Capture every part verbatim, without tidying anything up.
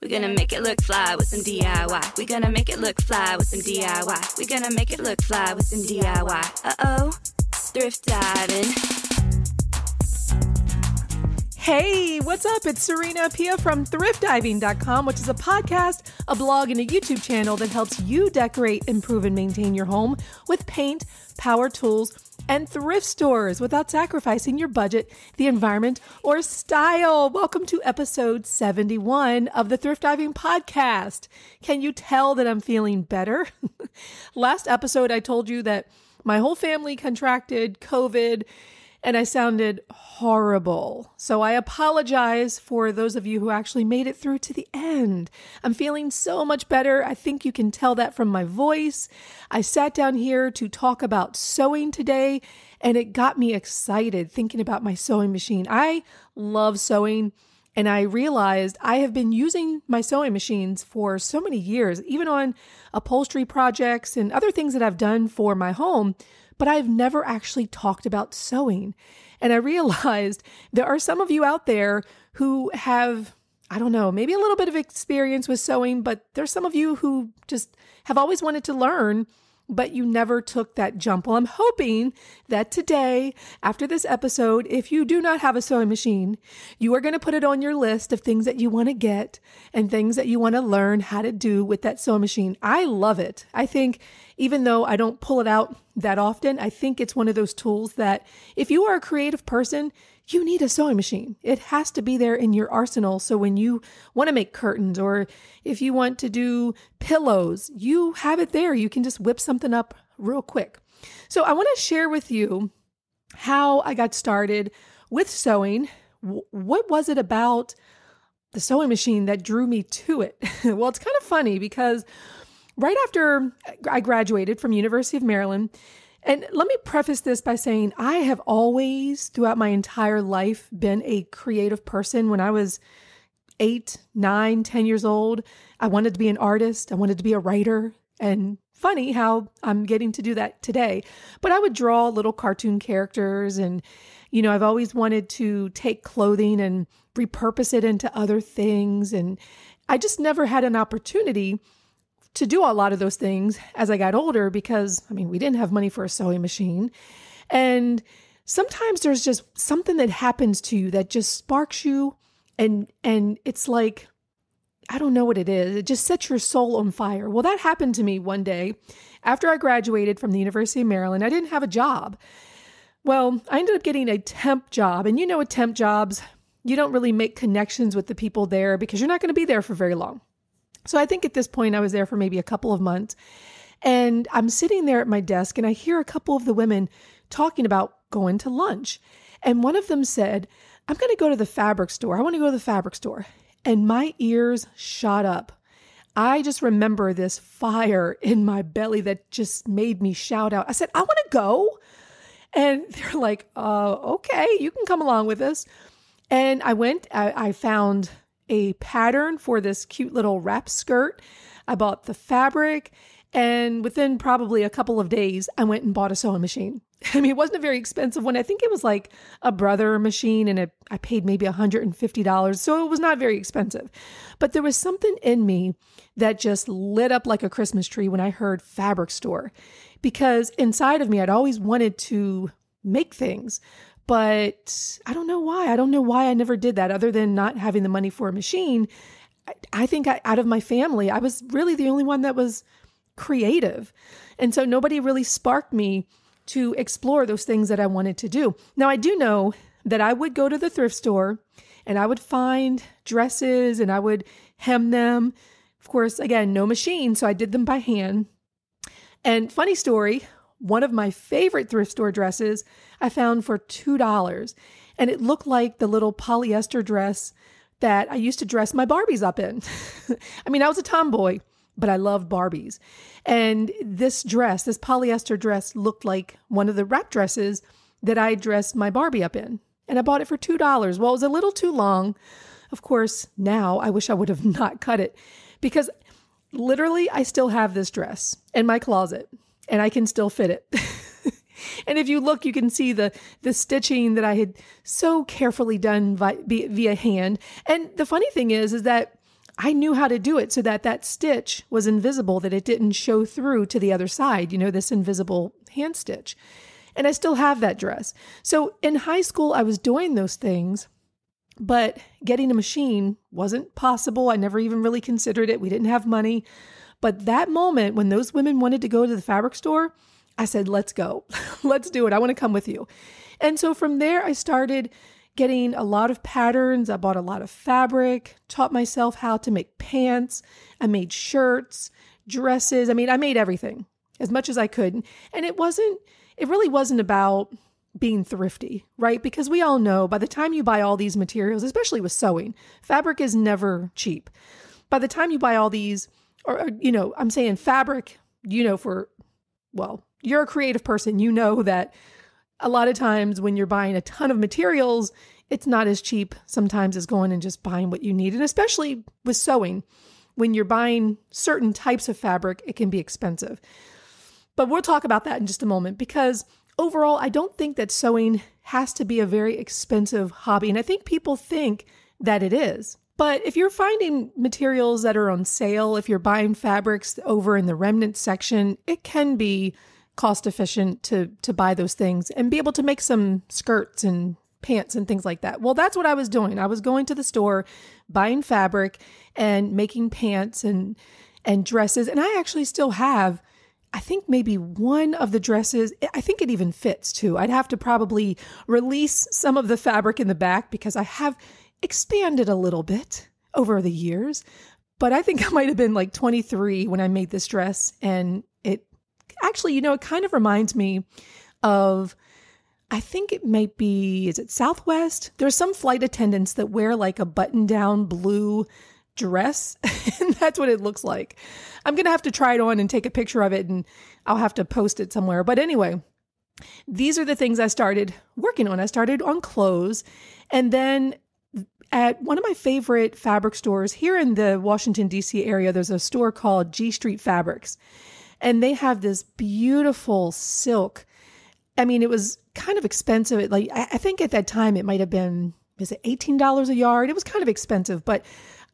We're gonna make it look fly with some D I Y. We're gonna make it look fly with some D I Y. We're gonna make it look fly with some D I Y. Uh-oh, thrift diving. Hey, what's up? It's Serena Appiah from thrift diving dot com, which is a podcast, a blog, and a YouTube channel that helps you decorate, improve, and maintain your home with paint, power tools, and thrift stores without sacrificing your budget, the environment, or style. Welcome to episode seventy-one of the Thrift Diving Podcast. Can you tell that I'm feeling better? Last episode, I told you that my whole family contracted COVID and I sounded horrible. So I apologize for those of you who actually made it through to the end. I'm feeling so much better. I think you can tell that from my voice. I sat down here to talk about sewing today, and it got me excited thinking about my sewing machine. I love sewing, and I realized I have been using my sewing machines for so many years, even on upholstery projects and other things that I've done for my home. But I've never actually talked about sewing. And I realized there are some of you out there who have, I don't know, maybe a little bit of experience with sewing, but there's some of you who just have always wanted to learn, but you never took that jump. Well, I'm hoping that today, after this episode, if you do not have a sewing machine, you are going to put it on your list of things that you want to get and things that you want to learn how to do with that sewing machine. I love it. I think even though I don't pull it out that often, I think it's one of those tools that if you are a creative person, you need a sewing machine. It has to be there in your arsenal. So when you want to make curtains or if you want to do pillows, you have it there. You can just whip something up real quick. So I want to share with you how I got started with sewing. What was it about the sewing machine that drew me to it? Well, it's kind of funny because right after I graduated from University of Maryland, and let me preface this by saying I have always, throughout my entire life, been a creative person. When I was eight, nine, ten years old, I wanted to be an artist. I wanted to be a writer. And funny how I'm getting to do that today. But I would draw little cartoon characters. And, you know, I've always wanted to take clothing and repurpose it into other things. And I just never had an opportunity to do a lot of those things as I got older because, I mean, we didn't have money for a sewing machine. And sometimes there's just something that happens to you that just sparks you. And, and it's like, I don't know what it is. It just sets your soul on fire. Well, that happened to me one day after I graduated from the University of Maryland. I didn't have a job. Well, I ended up getting a temp job. And you know, with temp jobs, you don't really make connections with the people there because you're not going to be there for very long. So I think at this point I was there for maybe a couple of months and I'm sitting there at my desk and I hear a couple of the women talking about going to lunch. And one of them said, I'm going to go to the fabric store. I want to go to the fabric store. And my ears shot up. I just remember this fire in my belly that just made me shout out. I said, I want to go. And they're like, uh, okay, you can come along with us. And I went, I, I found a pattern for this cute little wrap skirt. I bought the fabric and within probably a couple of days, I went and bought a sewing machine. I mean, it wasn't a very expensive one. I think it was like a Brother machine and it, I paid maybe one hundred fifty dollars. So it was not very expensive, but there was something in me that just lit up like a Christmas tree when I heard fabric store, because inside of me, I'd always wanted to make things. But I don't know why. I don't know why I never did that other than not having the money for a machine. I, I think I, out of my family, I was really the only one that was creative. And so nobody really sparked me to explore those things that I wanted to do. Now, I do know that I would go to the thrift store and I would find dresses and I would hem them. Of course, again, no machine. So I did them by hand. And funny story, one of my favorite thrift store dresses I found for two dollars. And it looked like the little polyester dress that I used to dress my Barbies up in. I mean, I was a tomboy, but I loved Barbies. And this dress, this polyester dress looked like one of the wrap dresses that I dressed my Barbie up in. And I bought it for two dollars. Well, it was a little too long. Of course, now I wish I would have not cut it because literally I still have this dress in my closet. And I can still fit it. And if you look, you can see the the stitching that I had so carefully done via, via hand. And the funny thing is, is that I knew how to do it so that that stitch was invisible, that it didn't show through to the other side, you know, this invisible hand stitch. And I still have that dress. So in high school, I was doing those things, but getting a machine wasn't possible. I never even really considered it. We didn't have money. But that moment when those women wanted to go to the fabric store, I said, let's go. Let's do it. I want to come with you. And so from there, I started getting a lot of patterns. I bought a lot of fabric, taught myself how to make pants. I made shirts, dresses. I mean, I made everything as much as I could. And it wasn't, it really wasn't about being thrifty, right? Because we all know by the time you buy all these materials, especially with sewing, fabric is never cheap. By the time you buy all these, or, or you know, I'm saying fabric, you know, for, well, you're a creative person, you know that a lot of times when you're buying a ton of materials, it's not as cheap sometimes as going and just buying what you need. And especially with sewing, when you're buying certain types of fabric, it can be expensive. But we'll talk about that in just a moment, because overall, I don't think that sewing has to be a very expensive hobby. And I think people think that it is. But if you're finding materials that are on sale, if you're buying fabrics over in the remnant section, it can be cost efficient to to buy those things and be able to make some skirts and pants and things like that. Well, that's what I was doing. I was going to the store, buying fabric and making pants and and dresses. And I actually still have, I think maybe one of the dresses, I think it even fits too. I'd have to probably release some of the fabric in the back because I have expanded a little bit over the years. But I think I might have been like twenty-three when I made this dress, and it actually, you know, it kind of reminds me of, I think it might be, is it Southwest? There's some flight attendants that wear like a button-down blue dress, and that's what it looks like. I'm going to have to try it on and take a picture of it, and I'll have to post it somewhere. But anyway, these are the things I started working on. I started on clothes, and then at one of my favorite fabric stores here in the Washington, D C area, there's a store called G Street Fabrics. And they have this beautiful silk. I mean, it was kind of expensive. It, like, I think at that time it might have been, is it eighteen dollars a yard? It was kind of expensive, but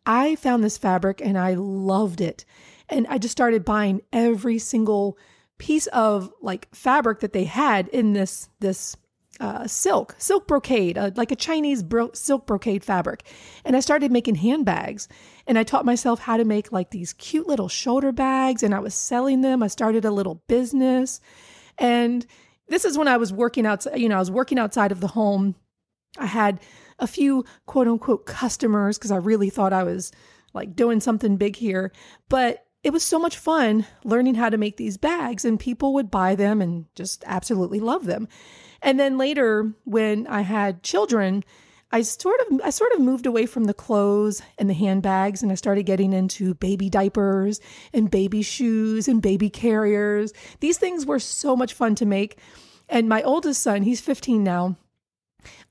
I found this fabric and I loved it. And I just started buying every single piece of like fabric that they had in this, this uh, silk, silk brocade, uh, like a Chinese bro silk brocade fabric. And I started making handbags. And I taught myself how to make like these cute little shoulder bags, and I was selling them. I started a little business. And this is when I was working outside, you know, I was working outside of the home. I had a few quote unquote customers because I really thought I was like doing something big here. But it was so much fun learning how to make these bags, and people would buy them and just absolutely love them. And then later when I had children, I sort of I sort of moved away from the clothes and the handbags, and I started getting into baby diapers and baby shoes and baby carriers. These things were so much fun to make. And my oldest son, he's fifteen now,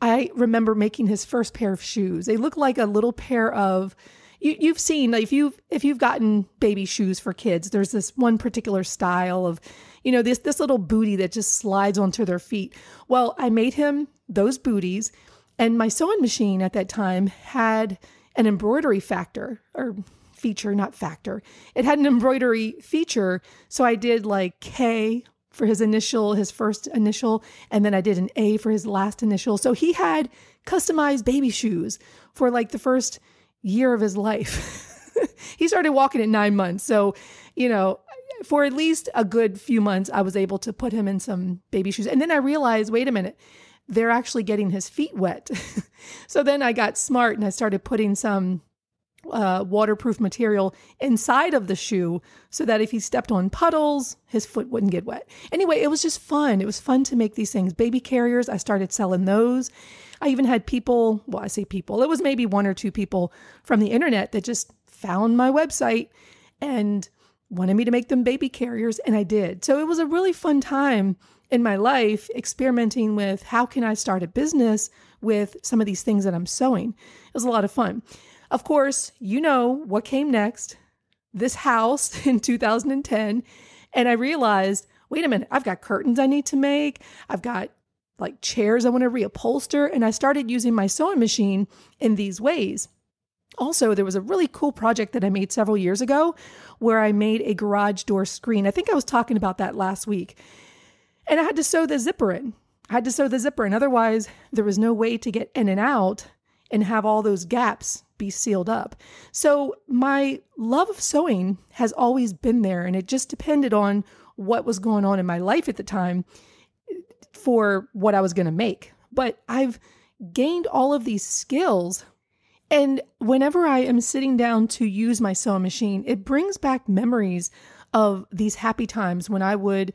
I remember making his first pair of shoes. They look like a little pair of, you, you've seen, like if you've, if you've gotten baby shoes for kids, there's this one particular style of, you know, this, this little bootie that just slides onto their feet. Well, I made him those booties. And my sewing machine at that time had an embroidery factor or feature, not factor. It had an embroidery feature. So I did like K for his initial, his first initial, and then I did an A for his last initial. So he had customized baby shoes for like the first year of his life. He started walking at nine months. So, you know, for at least a good few months, I was able to put him in some baby shoes. And then I realized, wait a minute, they're actually getting his feet wet. So then I got smart and I started putting some uh, waterproof material inside of the shoe so that if he stepped on puddles, his foot wouldn't get wet. Anyway, it was just fun. It was fun to make these things. Baby carriers, I started selling those. I even had people, well, I say people, it was maybe one or two people from the internet that just found my website and wanted me to make them baby carriers, and I did. So it was a really fun time in my life, experimenting with how can I start a business with some of these things that I'm sewing. It was a lot of fun. Of course, you know what came next, this house in two thousand ten. And I realized, wait a minute, I've got curtains I need to make. I've got like chairs I want to reupholster. And I started using my sewing machine in these ways. Also, there was a really cool project that I made several years ago where I made a garage door screen. I think I was talking about that last week. And I had to sew the zipper in. I had to sew the zipper in. Otherwise, there was no way to get in and out and have all those gaps be sealed up. So my love of sewing has always been there. And it just depended on what was going on in my life at the time for what I was going to make. But I've gained all of these skills. And whenever I am sitting down to use my sewing machine, it brings back memories of these happy times when I would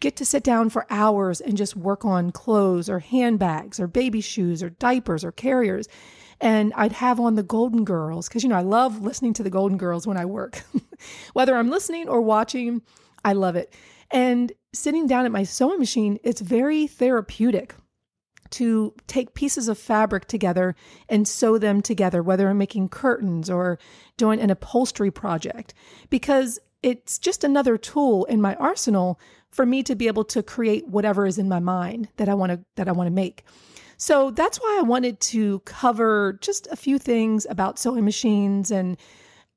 get to sit down for hours and just work on clothes or handbags or baby shoes or diapers or carriers. And I'd have on the Golden Girls because, you know, I love listening to the Golden Girls when I work. Whether I'm listening or watching, I love it. And sitting down at my sewing machine, it's very therapeutic to take pieces of fabric together and sew them together, whether I'm making curtains or doing an upholstery project, because it's just another tool in my arsenal for me to be able to create whatever is in my mind that I want to that I want to make. So that's why I wanted to cover just a few things about sewing machines and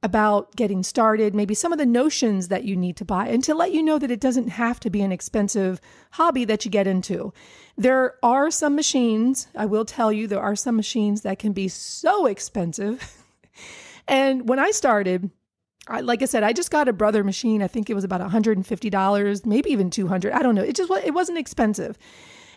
about getting started, maybe some of the notions that you need to buy, and to let you know that it doesn't have to be an expensive hobby that you get into. There are some machines, I will tell you, there are some machines that can be so expensive. And when I started, I, like I said, I just got a Brother machine. I think it was about one hundred fifty dollars, maybe even two hundred dollars. I don't know. It just it wasn't expensive.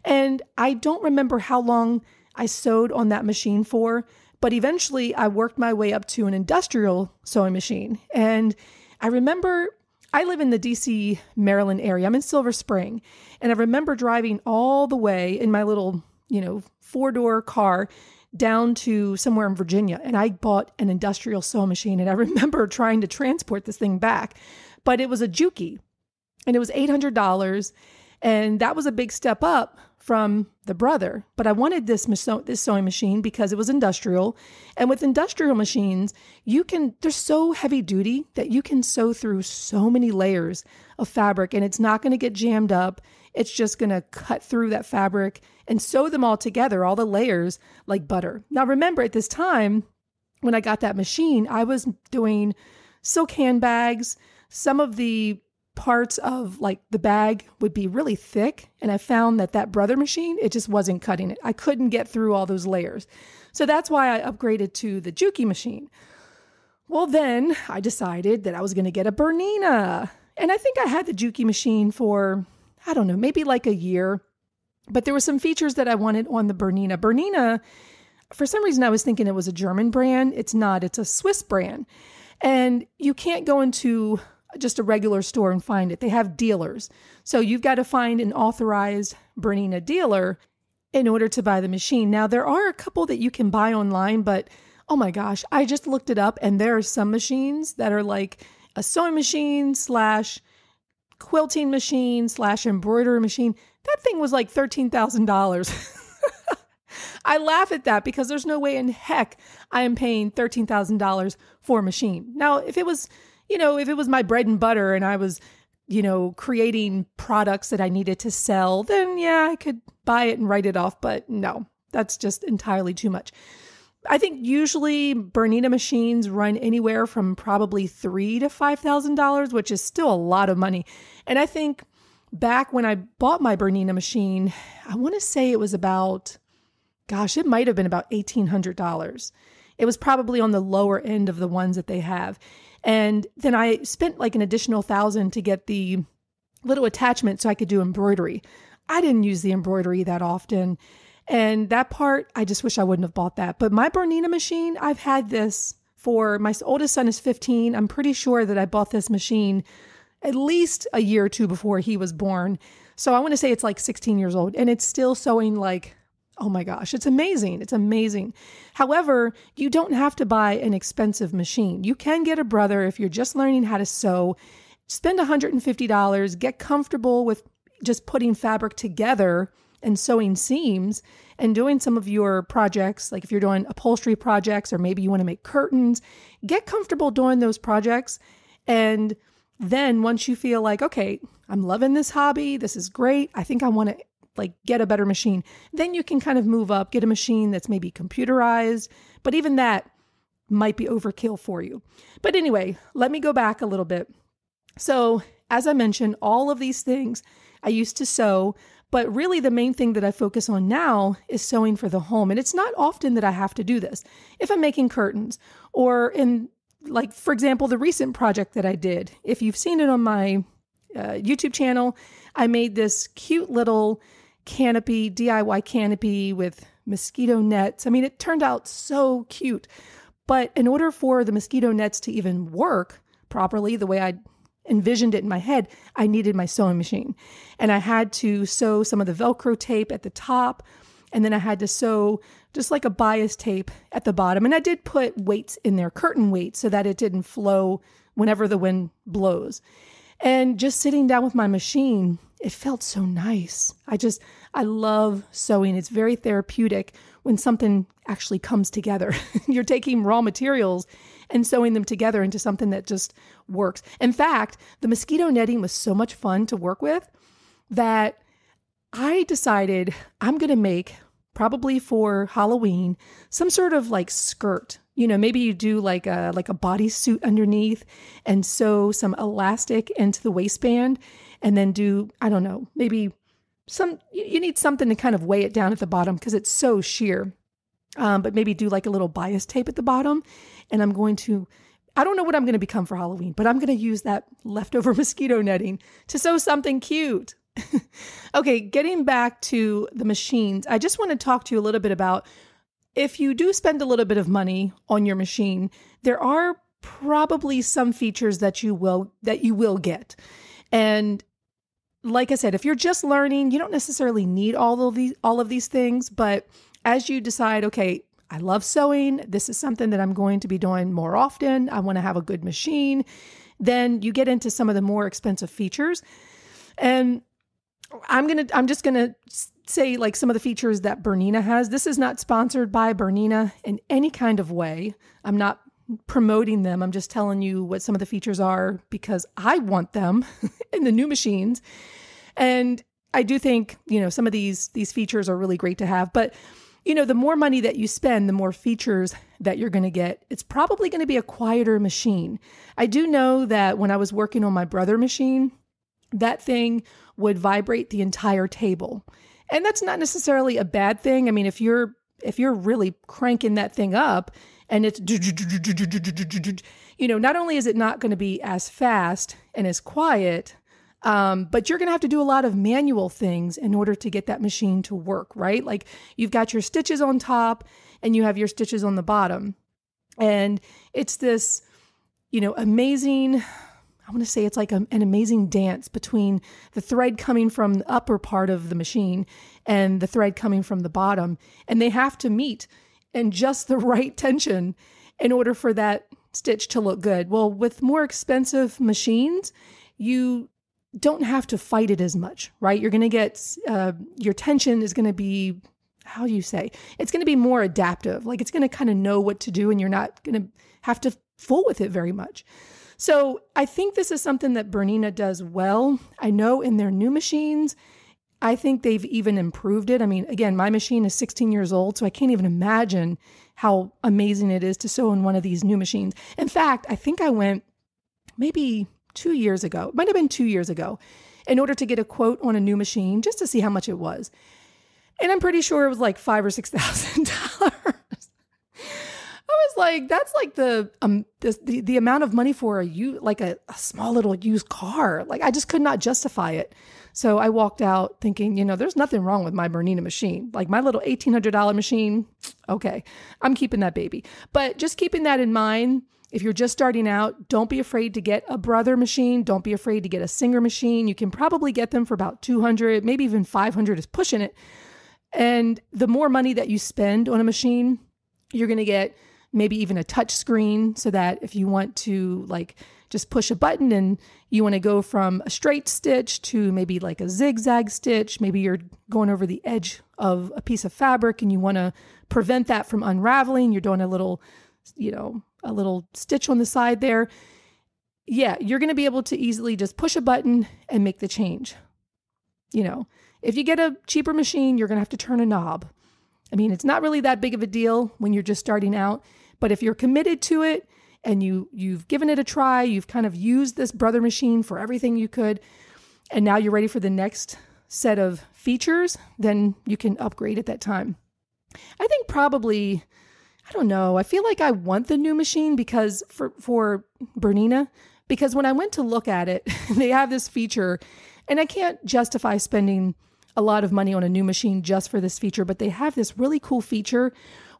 And I don't remember how long I sewed on that machine for, but eventually I worked my way up to an industrial sewing machine. And I remember, I live in the D C, Maryland area. I'm in Silver Spring. And I remember driving all the way in my little, you know, four-door car down to somewhere in Virginia. And I bought an industrial sewing machine. And I remember trying to transport this thing back. But it was a Juki. And it was eight hundred dollars. And that was a big step up from the Brother, but I wanted this this sewing machine because it was industrial. And with industrial machines, you can, they're so heavy duty that you can sew through so many layers of fabric and it's not going to get jammed up. It's just going to cut through that fabric and sew them all together, all the layers, like butter. Now, remember at this time, when I got that machine, I was doing silk handbags. Some of the parts of like the bag would be really thick. And I found that that Brother machine, it just wasn't cutting it. I couldn't get through all those layers. So that's why I upgraded to the Juki machine. Well, then I decided that I was going to get a Bernina. And I think I had the Juki machine for, I don't know, maybe like a year. But there were some features that I wanted on the Bernina. Bernina, for some reason, I was thinking it was a German brand. It's not. It's a Swiss brand. And you can't go into just a regular store and find it. They have dealers. So you've got to find an authorized Bernina dealer in order to buy the machine. Now, there are a couple that you can buy online, but oh my gosh, I just looked it up and there are some machines that are like a sewing machine slash quilting machine slash embroidery machine. That thing was like thirteen thousand dollars. I laugh at that because there's no way in heck I am paying thirteen thousand dollars for a machine. Now, if it was You know, if it was my bread and butter and I was, you know, creating products that I needed to sell, then yeah, I could buy it and write it off. But no, that's just entirely too much. I think usually Bernina machines run anywhere from probably three to five thousand dollars, which is still a lot of money. And I think back when I bought my Bernina machine, I want to say it was about, gosh, it might have been about eighteen hundred dollars. It was probably on the lower end of the ones that they have. And then I spent like an additional thousand to get the little attachment so I could do embroidery. I didn't use the embroidery that often. And that part, I just wish I wouldn't have bought that. But my Bernina machine, I've had this for, my oldest son is fifteen. I'm pretty sure that I bought this machine at least a year or two before he was born. So I want to say it's like sixteen years old and it's still sewing like, oh my gosh, it's amazing. It's amazing. However, you don't have to buy an expensive machine. You can get a Brother if you're just learning how to sew. Spend one hundred fifty dollars, get comfortable with just putting fabric together and sewing seams and doing some of your projects. Like if you're doing upholstery projects or maybe you want to make curtains, get comfortable doing those projects. And then once you feel like, okay, I'm loving this hobby, this is great, I think I want to like get a better machine, then you can kind of move up, get a machine that's maybe computerized. But even that, might be overkill for you. But anyway, let me go back a little bit. So as I mentioned, all of these things I used to sew, but really the main thing that I focus on now is sewing for the home. And it's not often that I have to do this. If I'm making curtains or in, like, for example, the recent project that I did, if you've seen it on my uh, YouTube channel, I made this cute little canopy, D I Y canopy with mosquito nets. I mean, it turned out so cute. But in order for the mosquito nets to even work properly, the way I envisioned it in my head, I needed my sewing machine. And I had to sew some of the Velcro tape at the top, and then I had to sew just like a bias tape at the bottom. And I did put weights in there, curtain weights, so that it didn't flow whenever the wind blows. And just sitting down with my machine, it felt so nice. I just, I love sewing. It's very therapeutic when something actually comes together. You're taking raw materials and sewing them together into something that just works. In fact, the mosquito netting was so much fun to work with that I decided I'm going to make, probably for Halloween, some sort of like skirt. You know, maybe you do like a like a bodysuit underneath and sew some elastic into the waistband, and then do, I don't know, maybe some, you need something to kind of weigh it down at the bottom because it's so sheer. Um, but maybe do like a little bias tape at the bottom. And I'm going to, I don't know what I'm going to become for Halloween, but I'm going to use that leftover mosquito netting to sew something cute. Okay, getting back to the machines, I just want to talk to you a little bit about, if you do spend a little bit of money on your machine, there are probably some features that you will that you will get. And like I said, if you're just learning, you don't necessarily need all of these all of these things, but as you decide, okay, I love sewing, this is something that I'm going to be doing more often, I want to have a good machine, then you get into some of the more expensive features. And I'm going to, I'm just going to say like some of the features that Bernina has. This is not sponsored by Bernina in any kind of way. I'm not promoting them. I'm just telling you what some of the features are because I want them in the new machines. And I do think, you know, some of these, these features are really great to have, but you know, the more money that you spend, the more features that you're going to get. It's probably going to be a quieter machine. I do know that when I was working on my Brother machine, that thing would vibrate the entire table. And that's not necessarily a bad thing. I mean, if you're if you're really cranking that thing up and it's, you know, not only is it not going to be as fast and as quiet, um, but you're going to have to do a lot of manual things in order to get that machine to work, right? Like you've got your stitches on top and you have your stitches on the bottom. And it's this, you know, amazing, I want to say it's like a, an amazing dance between the thread coming from the upper part of the machine and the thread coming from the bottom. And they have to meet in just the right tension in order for that stitch to look good. Well, with more expensive machines, you don't have to fight it as much, right? You're going to get, uh, your tension is going to be, how do you say? It's going to be more adaptive. Like it's going to kind of know what to do and you're not going to have to fool with it very much. So I think this is something that Bernina does well. I know in their new machines, I think they've even improved it. I mean, again, my machine is sixteen years old, so I can't even imagine how amazing it is to sew in one of these new machines. In fact, I think I went maybe two years ago, it might have been two years ago, in order to get a quote on a new machine just to see how much it was. And I'm pretty sure it was like five or six thousand dollars. Like that's like the um the, the the amount of money for a you like a, a small little used car. Like I just could not justify it, so I walked out thinking, you know, there's nothing wrong with my Bernina machine. Like my little eighteen hundred dollar machine, okay, I'm keeping that baby. But just keeping that in mind, if you're just starting out, don't be afraid to get a Brother machine. Don't be afraid to get a Singer machine. You can probably get them for about two hundred, maybe even five hundred is pushing it. And the more money that you spend on a machine, you're gonna get maybe even a touch screen, so that if you want to like just push a button and you want to go from a straight stitch to maybe like a zigzag stitch, maybe you're going over the edge of a piece of fabric and you want to prevent that from unraveling, you're doing a little, you know, a little stitch on the side there. Yeah, you're going to be able to easily just push a button and make the change. You know, if you get a cheaper machine, you're going to have to turn a knob. I mean, it's not really that big of a deal when you're just starting out. But if you're committed to it and you, you've given it a try, you've kind of used this Brother machine for everything you could, and now you're ready for the next set of features, then you can upgrade at that time. I think probably, I don't know, I feel like I want the new machine because for, for Bernina, because when I went to look at it, they have this feature and I can't justify spending a lot of money on a new machine just for this feature, but they have this really cool feature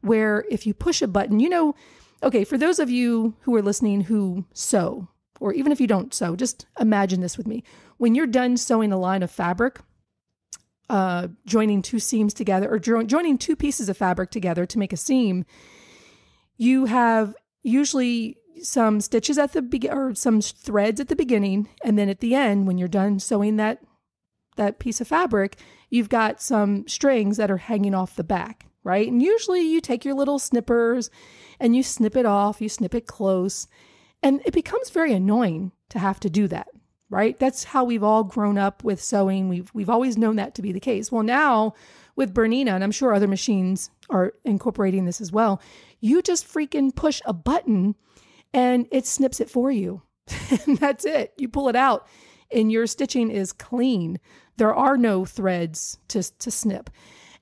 where if you push a button, you know, okay, for those of you who are listening who sew, or even if you don't sew, just imagine this with me. When you're done sewing a line of fabric, uh, joining two seams together or jo joining two pieces of fabric together to make a seam, you have usually some stitches at the beginning or some threads at the beginning. And then at the end, when you're done sewing that, that piece of fabric, you've got some strings that are hanging off the back, right? And usually you take your little snippers and you snip it off, you snip it close, and it becomes very annoying to have to do that, right? That's how we've all grown up with sewing. We've, we've always known that to be the case. Well, now with Bernina, and I'm sure other machines are incorporating this as well, you just freaking push a button and it snips it for you. And that's it. You pull it out and your stitching is clean. There are no threads to, to snip.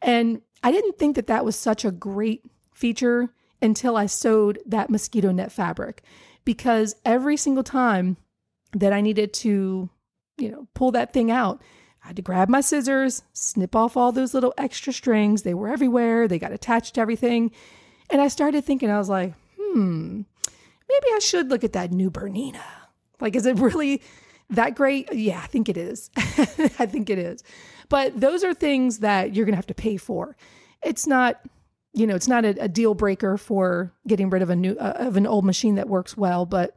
And I didn't think that that was such a great feature until I sewed that mosquito net fabric, because every single time that I needed to, you know, pull that thing out, I had to grab my scissors, snip off all those little extra strings. They were everywhere. They got attached to everything. And I started thinking, I was like, hmm, maybe I should look at that new Bernina. Like, is it really that great? Yeah, I think it is. I think it is. But those are things that you're going to have to pay for. It's not, you know, it's not a, a deal breaker for getting rid of a new, uh, of an old machine that works well. But,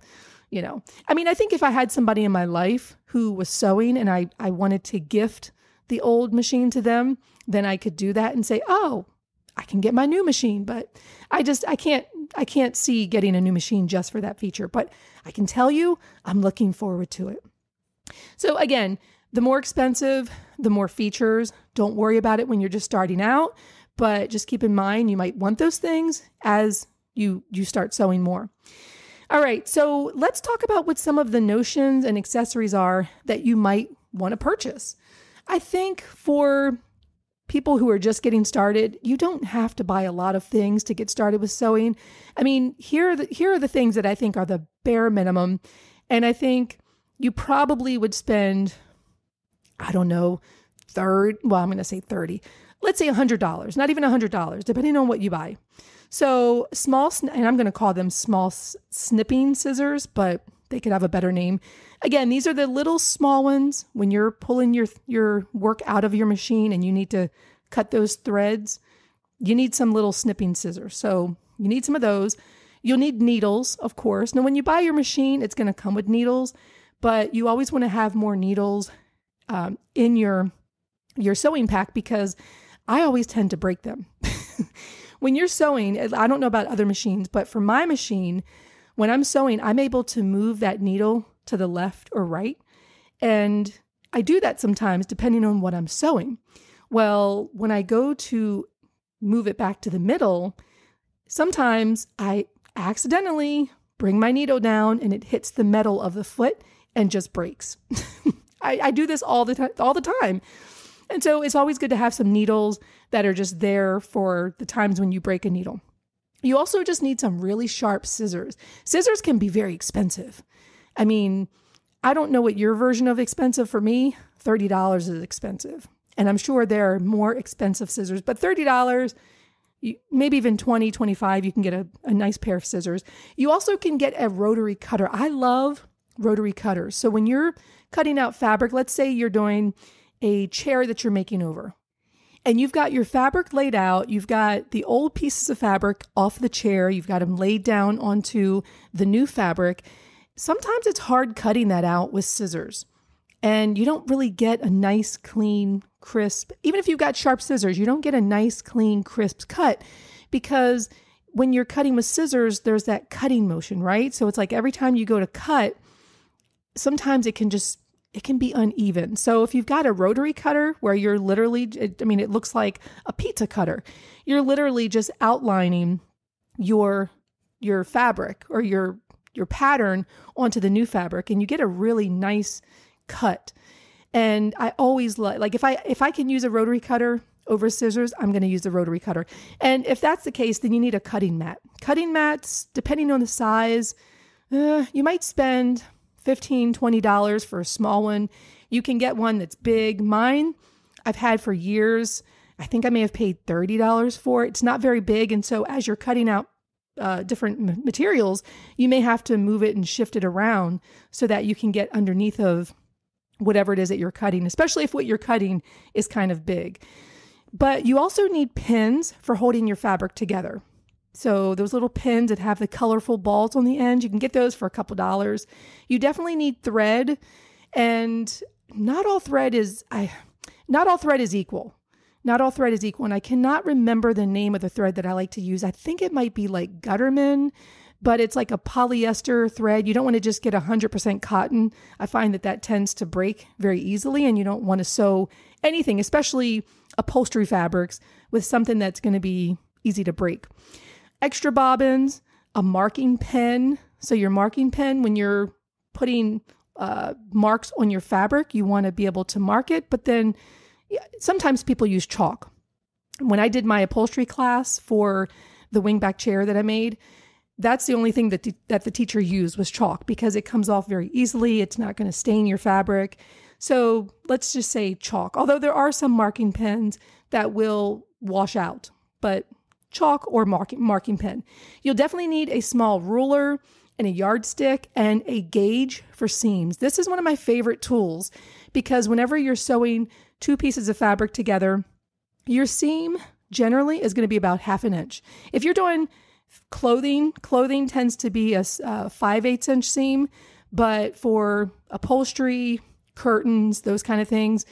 you know, I mean, I think if I had somebody in my life who was sewing and I, I wanted to gift the old machine to them, then I could do that and say, oh, I can get my new machine. But I just, I can't, I can't see getting a new machine just for that feature, but I can tell you, I'm looking forward to it. So again, the more expensive, the more features. Don't worry about it when you're just starting out. But just keep in mind, you might want those things as you, you start sewing more. All right, so let's talk about what some of the notions and accessories are that you might want to purchase. I think for people who are just getting started, you don't have to buy a lot of things to get started with sewing. I mean, here are the, here are the things that I think are the bare minimum. And I think you probably would spend, I don't know, third, well, I'm going to say thirty. Let's say one hundred dollars, not even one hundred dollars, depending on what you buy. So small, and I'm going to call them small snipping scissors, but they could have a better name. Again, these are the little small ones when you're pulling your, your work out of your machine and you need to cut those threads. You need some little snipping scissors. So you need some of those. You'll need needles, of course. Now, when you buy your machine, it's going to come with needles, but you always want to have more needles um, in your, your sewing pack, because I always tend to break them. When you're sewing, I don't know about other machines, but for my machine, when I'm sewing, I'm able to move that needle to the left or right. And I do that sometimes depending on what I'm sewing. Well, when I go to move it back to the middle, sometimes I accidentally bring my needle down and it hits the metal of the foot and just breaks. I, I do this all the time, all the time. And so it's always good to have some needles that are just there for the times when you break a needle. You also just need some really sharp scissors. Scissors can be very expensive. I mean, I don't know what your version of expensive. For me, thirty dollars is expensive. And I'm sure there are more expensive scissors, but thirty dollars, you, maybe even twenty, twenty-five, you can get a, a nice pair of scissors. You also can get a rotary cutter. I love rotary cutters. So when you're cutting out fabric, let's say you're doing a chair that you're making over, and you've got your fabric laid out, you've got the old pieces of fabric off the chair, you've got them laid down onto the new fabric. Sometimes it's hard cutting that out with scissors, and you don't really get a nice, clean, crisp, even if you've got sharp scissors, you don't get a nice, clean, crisp cut, because when you're cutting with scissors, there's that cutting motion, right? So it's like every time you go to cut, sometimes it can just it can be uneven. So if you've got a rotary cutter where you're literally, it, I mean, it looks like a pizza cutter. You're literally just outlining your, your fabric or your your pattern onto the new fabric, and you get a really nice cut. And I always like, like if I if I can use a rotary cutter over scissors, I'm going to use the rotary cutter. And if that's the case, then you need a cutting mat. Cutting mats, depending on the size, uh, you might spend fifteen dollars, twenty dollars for a small one. You can get one that's big. Mine, I've had for years. I think I may have paid thirty dollars for it. It's not very big. And so as you're cutting out uh, different materials, you may have to move it and shift it around so that you can get underneath of whatever it is that you're cutting, especially if what you're cutting is kind of big. But you also need pins for holding your fabric together. So those little pins that have the colorful balls on the end, you can get those for a couple dollars. You definitely need thread, and not all thread is I not all thread is equal. Not all thread is equal, and I cannot remember the name of the thread that I like to use. I think it might be like Gutermann, but it's like a polyester thread. You don't want to just get one hundred percent cotton. I find that that tends to break very easily, and you don't want to sew anything, especially upholstery fabrics, with something that's going to be easy to break. Extra bobbins, a marking pen. So your marking pen, when you're putting uh, marks on your fabric, you want to be able to mark it. But then sometimes people use chalk. When I did my upholstery class for the wingback chair that I made, that's the only thing that the, that the teacher used was chalk, because it comes off very easily. It's not going to stain your fabric. So let's just say chalk, although there are some marking pens that will wash out, but chalk or marking, marking pen. You'll definitely need a small ruler and a yardstick and a gauge for seams. This is one of my favorite tools, because whenever you're sewing two pieces of fabric together, your seam generally is going to be about half an inch. If you're doing clothing, clothing tends to be a uh, five eighths inch seam, but for upholstery, curtains, those kind of things,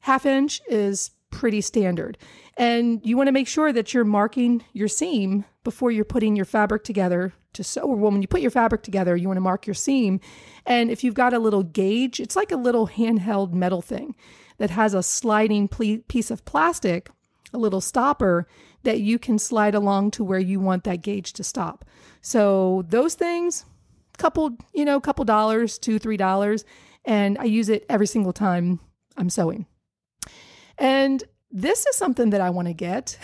half inch is pretty standard. And you want to make sure that you're marking your seam before you're putting your fabric together to sew. Or when you put your fabric together, you want to mark your seam. And if you've got a little gauge, it's like a little handheld metal thing that has a sliding piece of plastic, a little stopper that you can slide along to where you want that gauge to stop. So those things, couple, you know, couple dollars, two, three dollars. And I use it every single time I'm sewing. And this is something that I want to get.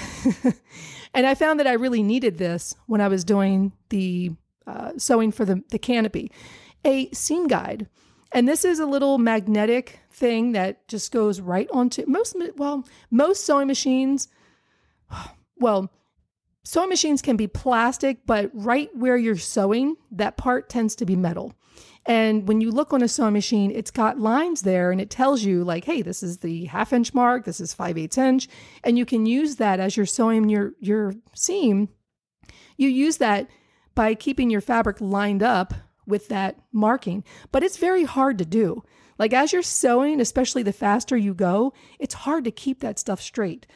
And I found that I really needed this when I was doing the uh, sewing for the, the canopy, a seam guide. And this is a little magnetic thing that just goes right onto most, well, most sewing machines. Well, sewing machines can be plastic, but right where you're sewing, that part tends to be metal. And when you look on a sewing machine, it's got lines there, and it tells you like, hey, this is the half inch mark, this is five eighths inch. And you can use that as you're sewing your, your seam. You use that by keeping your fabric lined up with that marking, but it's very hard to do. Like as you're sewing, especially the faster you go, it's hard to keep that stuff straight.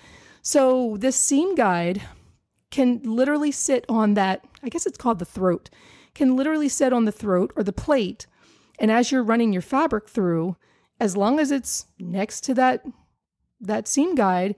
So this seam guide can literally sit on that, I guess it's called the throat, can literally sit on the throat or the plate. And as you're running your fabric through, as long as it's next to that, that seam guide,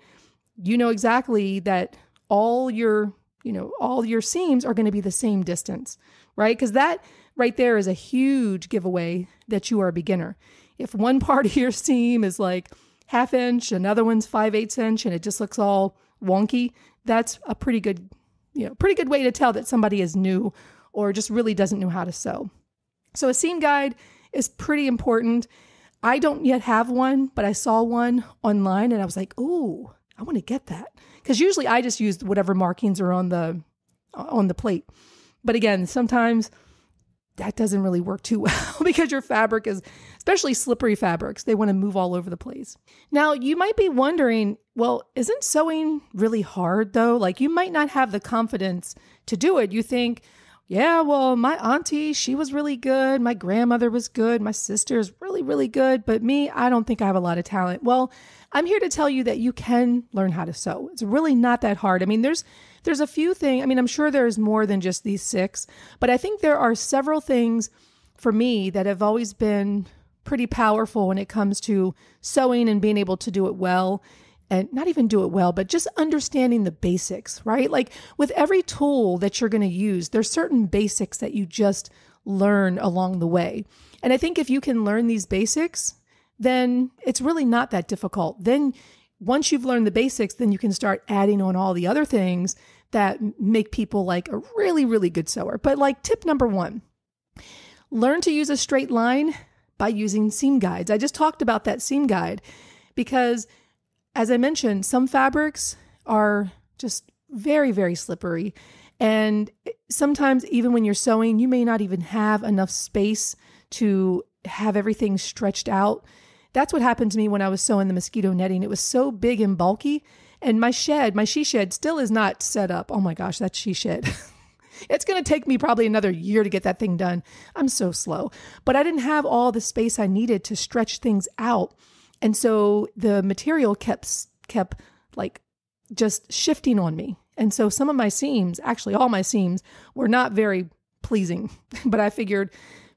you know exactly that all your, you know, all your seams are going to be the same distance, right? Because that right there is a huge giveaway that you are a beginner. If one part of your seam is like half inch, another one's five eighths inch, and it just looks all wonky, that's a pretty good, you know, pretty good way to tell that somebody is new or just really doesn't know how to sew. So a seam guide is pretty important. I don't yet have one, but I saw one online and I was like, ooh, I want to get that. Because usually I just use whatever markings are on the, on the plate. But again, sometimes that doesn't really work too well because your fabric is, especially slippery fabrics, they want to move all over the place. Now you might be wondering, well, isn't sewing really hard though? Like you might not have the confidence to do it. You think, yeah, well, my auntie, she was really good. My grandmother was good. My sister's really, really good. But me, I don't think I have a lot of talent. Well, I'm here to tell you that you can learn how to sew. It's really not that hard. I mean, there's there's a few things. I mean, I'm sure there's more than just these six, but I think there are several things for me that have always been pretty powerful when it comes to sewing and being able to do it well. and not even do it well, but just understanding the basics, right? Like with every tool that you're going to use, there's certain basics that you just learn along the way. And I think if you can learn these basics, then it's really not that difficult. Then once you've learned the basics, then you can start adding on all the other things that make people like a really, really good sewer. But like tip number one, learn to use a straight line by using seam guides. I just talked about that seam guide because, as I mentioned, some fabrics are just very, very slippery. And sometimes even when you're sewing, you may not even have enough space to have everything stretched out. That's what happened to me when I was sewing the mosquito netting. It was so big and bulky. And my shed, my she shed still is not set up. Oh my gosh, that she shed. It's going to take me probably another year to get that thing done. I'm so slow. But I didn't have all the space I needed to stretch things out. And so the material kept, kept like just shifting on me. And so some of my seams, actually all my seams, were not very pleasing. But I figured,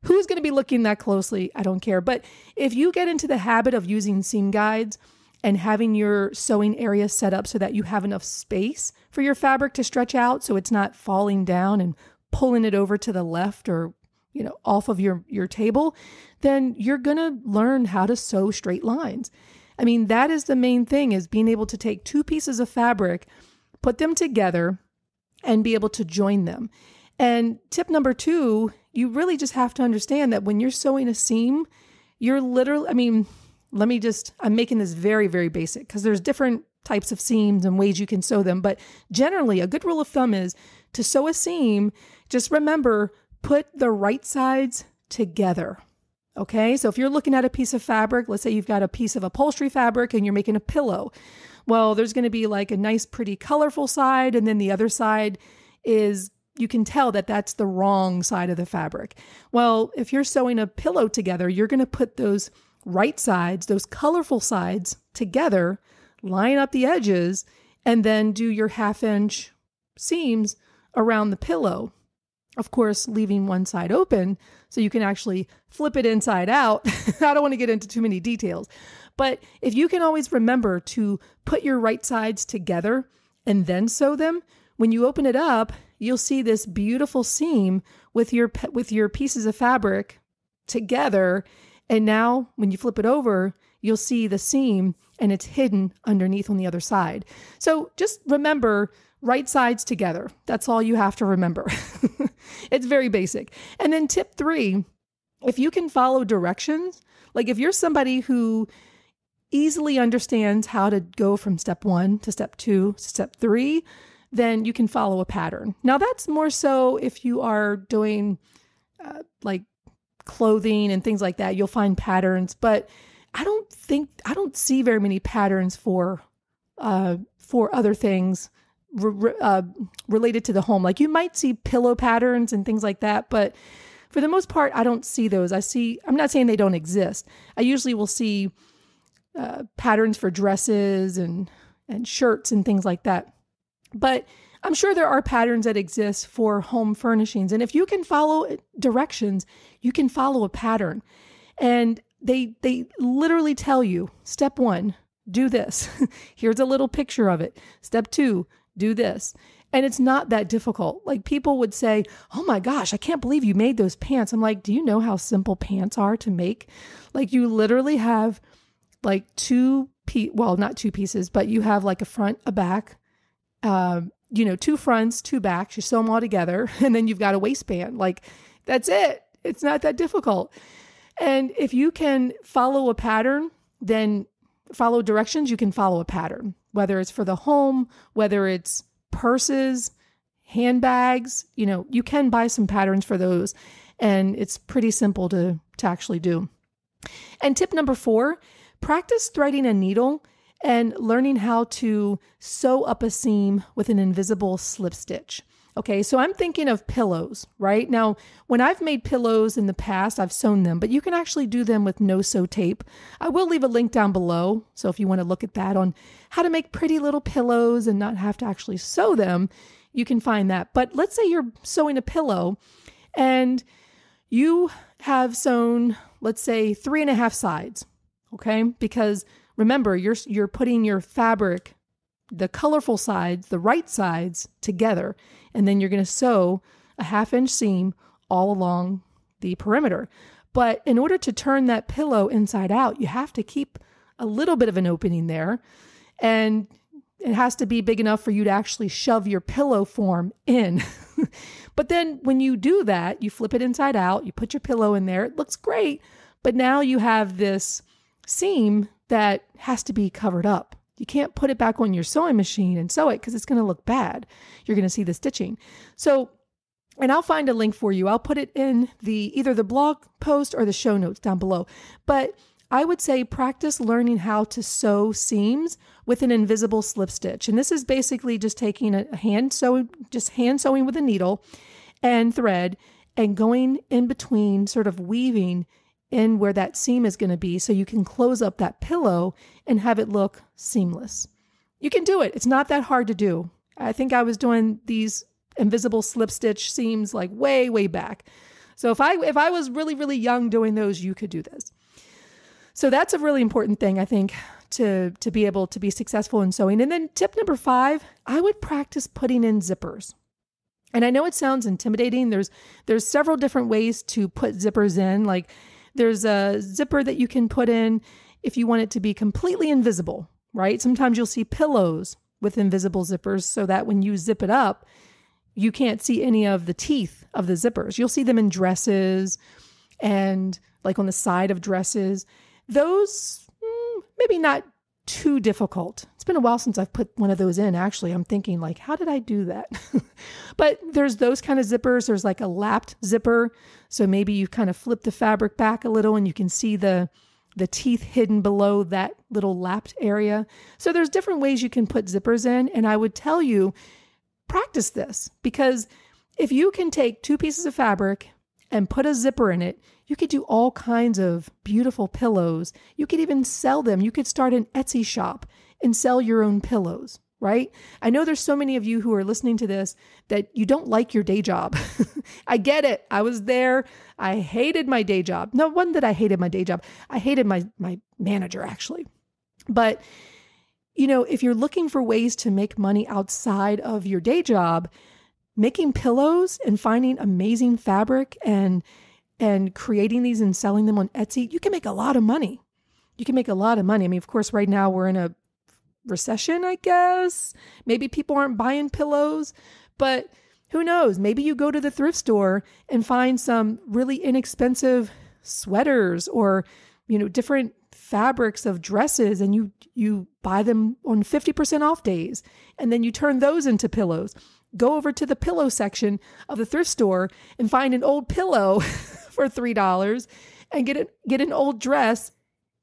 who's going to be looking that closely? I don't care. But if you get into the habit of using seam guides and having your sewing area set up so that you have enough space for your fabric to stretch out so it's not falling down and pulling it over to the left or, you know, off of your, your table, then you're going to learn how to sew straight lines. I mean, that is the main thing, is being able to take two pieces of fabric, put them together, and be able to join them. And tip number two, you really just have to understand that when you're sewing a seam, you're literally, I mean, let me just, I'm making this very, very basic because there's different types of seams and ways you can sew them. But generally, a good rule of thumb is to sew a seam, just remember, put the right sides together. Okay, so if you're looking at a piece of fabric, let's say you've got a piece of upholstery fabric and you're making a pillow. Well, there's going to be like a nice, pretty, colorful side. And then the other side is, you can tell that that's the wrong side of the fabric. Well, if you're sewing a pillow together, you're going to put those right sides, those colorful sides together, line up the edges, and then do your half inch seams around the pillow. Of course, leaving one side open so you can actually flip it inside out. I don't want to get into too many details, but if you can always remember to put your right sides together and then sew them, when you open it up, you'll see this beautiful seam with your, with your pieces of fabric together. And now when you flip it over, you'll see the seam and it's hidden underneath on the other side. So just remember, right sides together. That's all you have to remember. It's very basic. And then tip three, if you can follow directions, like if you're somebody who easily understands how to go from step one to step two to step three, then you can follow a pattern. Now that's more so if you are doing uh, like clothing and things like that, you'll find patterns, but I don't think, I don't see very many patterns for, uh, for other things Uh, related to the home. Like you might see pillow patterns and things like that, but for the most part, I don't see those. I see, I'm not saying they don't exist. I usually will see uh, patterns for dresses and, and shirts and things like that. But I'm sure there are patterns that exist for home furnishings. And if you can follow directions, you can follow a pattern. And they, they literally tell you, step one, do this. Here's a little picture of it. Step two, do this. And it's not that difficult. Like people would say, oh my gosh, I can't believe you made those pants. I'm like, do you know how simple pants are to make? Like you literally have like two, pe well, not two pieces, but you have like a front, a back, uh, you know, two fronts, two backs, you sew them all together. And then you've got a waistband. Like that's it. It's not that difficult. And if you can follow a pattern, then follow directions, you can follow a pattern, whether it's for the home, whether it's purses, handbags, you know, you can buy some patterns for those. And it's pretty simple to, to actually do. And tip number four, practice threading a needle and learning how to sew up a seam with an invisible slip stitch. Okay, so I'm thinking of pillows, right? Now, when I've made pillows in the past, I've sewn them, but you can actually do them with no sew tape. I will leave a link down below, so if you want to look at that on how to make pretty little pillows and not have to actually sew them, you can find that. But let's say you're sewing a pillow and you have sewn, let's say, three and a half sides, okay? Because Remember, you're, you're putting your fabric, the colorful sides, the right sides together, and then you're going to sew a half inch seam all along the perimeter. But in order to turn that pillow inside out, you have to keep a little bit of an opening there, and it has to be big enough for you to actually shove your pillow form in. But then when you do that, you flip it inside out, you put your pillow in there, it looks great, but now you have this seam that has to be covered up. You can't put it back on your sewing machine and sew it because it's going to look bad. You're going to see the stitching. So, and I'll find a link for you. I'll put it in the either the blog post or the show notes down below. But I would say practice learning how to sew seams with an invisible slip stitch. And this is basically just taking a hand sewing, just hand sewing with a needle and thread and going in between, sort of weaving in where that seam is going to be so you can close up that pillow and have it look seamless. You can do it. It's not that hard to do. I think I was doing these invisible slip stitch seams like way, way back. So if I, if I was really, really young doing those, you could do this. So that's a really important thing, I think, to, to be able to be successful in sewing. And then tip number five, I would practice putting in zippers. And I know it sounds intimidating. There's, there's several different ways to put zippers in. Like there's a zipper that you can put in if you want it to be completely invisible, right? Sometimes you'll see pillows with invisible zippers so that when you zip it up, you can't see any of the teeth of the zippers. You'll see them in dresses and like on the side of dresses. Those, maybe not too difficult. It's been a while since I've put one of those in. Actually, I'm thinking like, how did I do that? But there's those kind of zippers. There's like a lapped zipper. So maybe you kind of flip the fabric back a little and you can see the, the teeth hidden below that little lapped area. So there's different ways you can put zippers in. And I would tell you, practice this, because if you can take two pieces of fabric and put a zipper in it, you could do all kinds of beautiful pillows. You could even sell them. You could start an Etsy shop and sell your own pillows, right? I know there's so many of you who are listening to this that you don't like your day job. I get it. I was there. I hated my day job. No one that I hated my day job. I hated my, my manager actually. But you know, if you're looking for ways to make money outside of your day job, making pillows and finding amazing fabric and and creating these and selling them on Etsy, you can make a lot of money. You can make a lot of money. I mean, of course, right now we're in a recession, I guess. Maybe people aren't buying pillows, but who knows? Maybe you go to the thrift store and find some really inexpensive sweaters or, you know, different fabrics of dresses, and you you buy them on fifty percent off days, and then you turn those into pillows. Go over to the pillow section of the thrift store and find an old pillow for three dollars and get, it, get an old dress.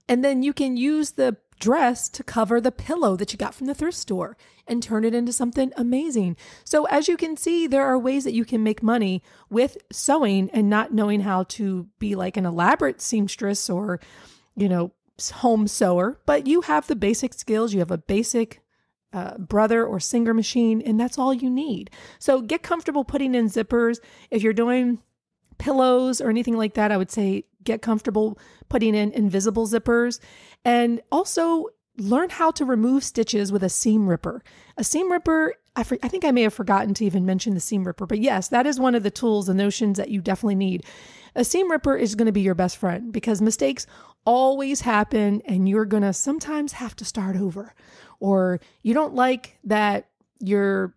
And then you can use the dress to cover the pillow that you got from the thrift store and turn it into something amazing. So as you can see, there are ways that you can make money with sewing and not knowing how to be like an elaborate seamstress or, you know, home sewer, but you have the basic skills. You have a basic Uh, Brother or Singer machine, and that's all you need. So get comfortable putting in zippers. If you're doing pillows or anything like that, I would say get comfortable putting in invisible zippers, and also learn how to remove stitches with a seam ripper. A seam ripper, I, I think I may have forgotten to even mention the seam ripper, but yes, that is one of the tools and notions that you definitely need. A seam ripper is going to be your best friend because mistakes always happen, and you're going to sometimes have to start over. Or you don't like that your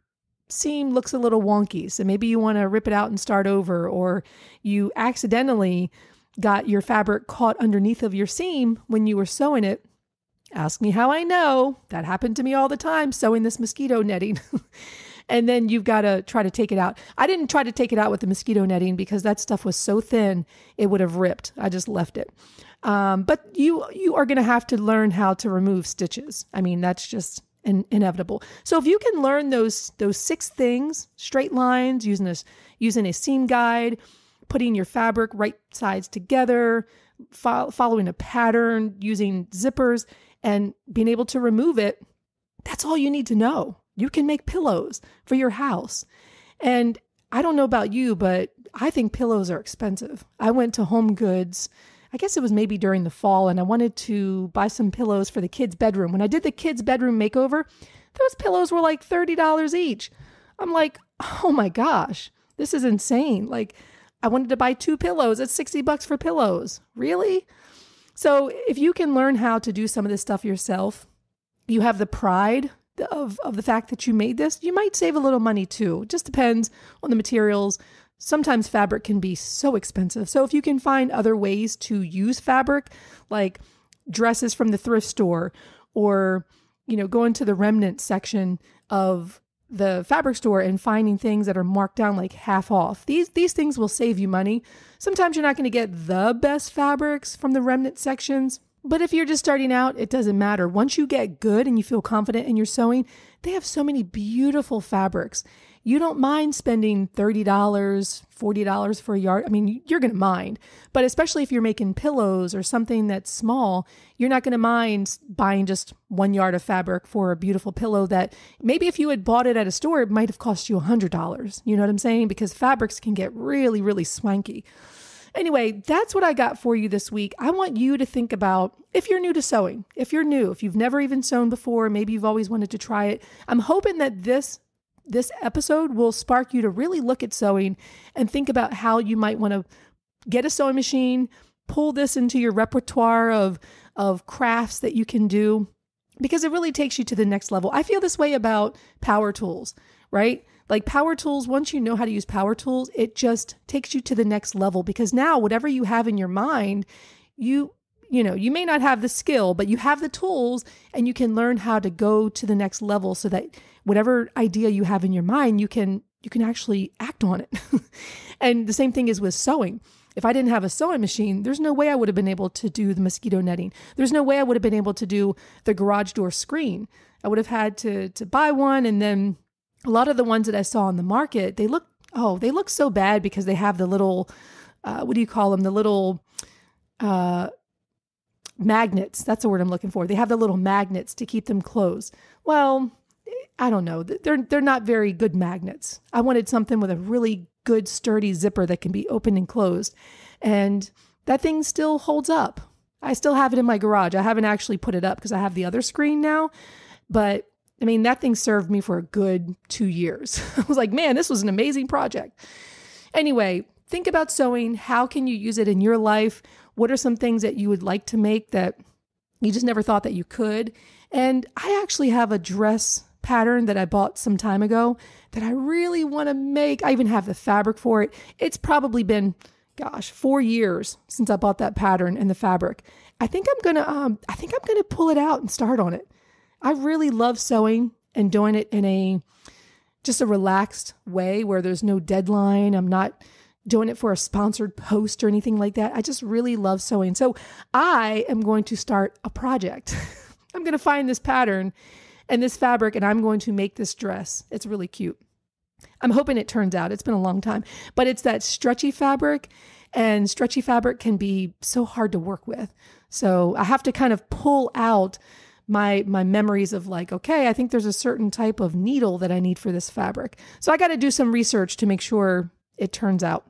seam looks a little wonky, so maybe you want to rip it out and start over, or you accidentally got your fabric caught underneath of your seam when you were sewing it. Ask me how I know. That happened to me all the time sewing this mosquito netting. And then you've got to try to take it out. I didn't try to take it out with the mosquito netting because that stuff was so thin, it would have ripped. I just left it. Um, but you, you are going to have to learn how to remove stitches. I mean, that's just in, inevitable. So if you can learn those, those six things, straight lines, using a, using a seam guide, putting your fabric right sides together, fo- following a pattern, using zippers, and being able to remove it, that's all you need to know. You can make pillows for your house. And I don't know about you, but I think pillows are expensive. I went to Home Goods. I guess it was maybe during the fall, and I wanted to buy some pillows for the kids' bedroom. When I did the kids' bedroom makeover, those pillows were like thirty dollars each. I'm like, oh my gosh, this is insane. Like, I wanted to buy two pillows. It's sixty bucks for pillows. Really? So if you can learn how to do some of this stuff yourself, you have the pride of, of the fact that you made this, you might save a little money too. It just depends on the materials. Sometimes fabric can be so expensive. So if you can find other ways to use fabric, like dresses from the thrift store, or, you know, going to the remnant section of the fabric store and finding things that are marked down like half off. These these things will save you money. Sometimes you're not going to get the best fabrics from the remnant sections, but if you're just starting out, it doesn't matter. Once you get good and you feel confident in your sewing, they have so many beautiful fabrics. You don't mind spending thirty dollars, forty dollars for a yard. I mean, you're going to mind, but especially if you're making pillows or something that's small, you're not going to mind buying just one yard of fabric for a beautiful pillow that maybe if you had bought it at a store, it might have cost you one hundred dollars. You know what I'm saying? Because fabrics can get really, really swanky. Anyway, that's what I got for you this week. I want you to think about, if you're new to sewing, if you're new, if you've never even sewn before, maybe you've always wanted to try it. I'm hoping that this This episode will spark you to really look at sewing and think about how you might want to get a sewing machine, pull this into your repertoire of, of crafts that you can do, because it really takes you to the next level. I feel this way about power tools, right? Like power tools, once you know how to use power tools, it just takes you to the next level, because now whatever you have in your mind, you... You know, you may not have the skill, but you have the tools and you can learn how to go to the next level so that whatever idea you have in your mind, you can you can actually act on it. And the same thing is with sewing. If I didn't have a sewing machine, there's no way I would have been able to do the mosquito netting. There's no way I would have been able to do the garage door screen. I would have had to to buy one, and then a lot of the ones that I saw on the market, they look, oh, they look so bad because they have the little, uh, what do you call them? The little... Uh, magnets. That's the word I'm looking for. They have the little magnets to keep them closed. Well, I don't know. They're, they're not very good magnets. I wanted something with a really good sturdy zipper that can be opened and closed. And that thing still holds up. I still have it in my garage. I haven't actually put it up because I have the other screen now. But I mean, that thing served me for a good two years. I was like, man, this was an amazing project. Anyway, think about sewing. How can you use it in your life? What are some things that you would like to make that you just never thought that you could? And I actually have a dress pattern that I bought some time ago that I really want to make. I even have the fabric for it. It's probably been, gosh, four years since I bought that pattern and the fabric. I think I'm going to, um, I think I'm going to pull it out and start on it. I really love sewing and doing it in a, just a relaxed way where there's no deadline. I'm not doing it for a sponsored post or anything like that. I just really love sewing. So I am going to start a project. I'm going to find this pattern and this fabric, and I'm going to make this dress. It's really cute. I'm hoping it turns out. It's been a long time, but it's that stretchy fabric, and stretchy fabric can be so hard to work with. So I have to kind of pull out my, my memories of like, okay, I think there's a certain type of needle that I need for this fabric. So I got to do some research to make sure it turns out,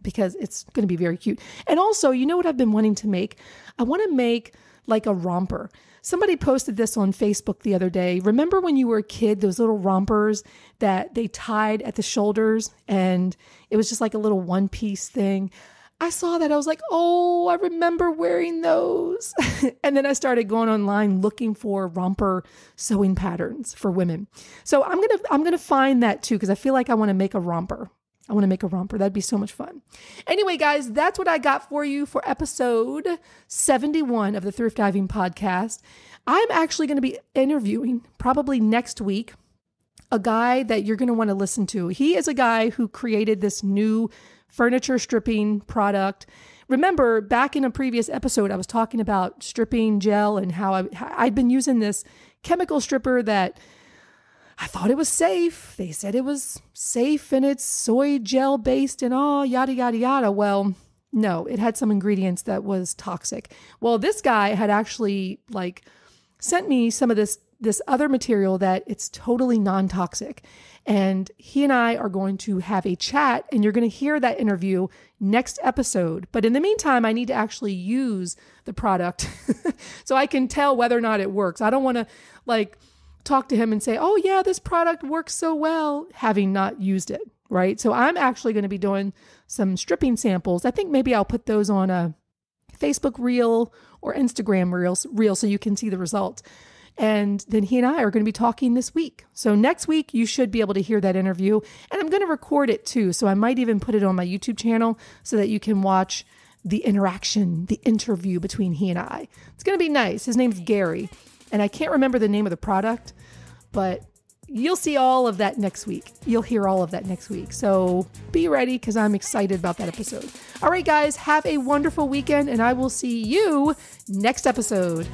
because it's going to be very cute. And also, you know what I've been wanting to make? I want to make like a romper. Somebody posted this on Facebook the other day. Remember when you were a kid, those little rompers that they tied at the shoulders and it was just like a little one piece thing? I saw that. I was like, oh, I remember wearing those. And then I started going online looking for romper sewing patterns for women. So I'm going to, I'm going to find that too, because I feel like I want to make a romper. I want to make a romper. That'd be so much fun. Anyway, guys, that's what I got for you for episode seventy-one of the Thrift Diving Podcast. I'm actually going to be interviewing probably next week a guy that you're going to want to listen to. He is a guy who created this new furniture stripping product. Remember, back in a previous episode, I was talking about stripping gel and how I, I'd been using this chemical stripper that I thought it was safe. They said it was safe and it's soy gel based and all yada, yada, yada. Well, no, it had some ingredients that was toxic. Well, this guy had actually like sent me some of this this other material that it's totally non-toxic. And he and I are going to have a chat, and you're going to hear that interview next episode. But in the meantime, I need to actually use the product so I can tell whether or not it works. I don't want to like talk to him and say, oh yeah, this product works so well, having not used it, right? So I'm actually going to be doing some stripping samples. I think maybe I'll put those on a Facebook reel or Instagram reels, reel so you can see the result. And then he and I are going to be talking this week. So next week, you should be able to hear that interview. And I'm going to record it too. So I might even put it on my YouTube channel so that you can watch the interaction, the interview between he and I. It's going to be nice. His name's Gary. And I can't remember the name of the product, but you'll see all of that next week. You'll hear all of that next week. So be ready because I'm excited about that episode. All right, guys, have a wonderful weekend, and I will see you next episode.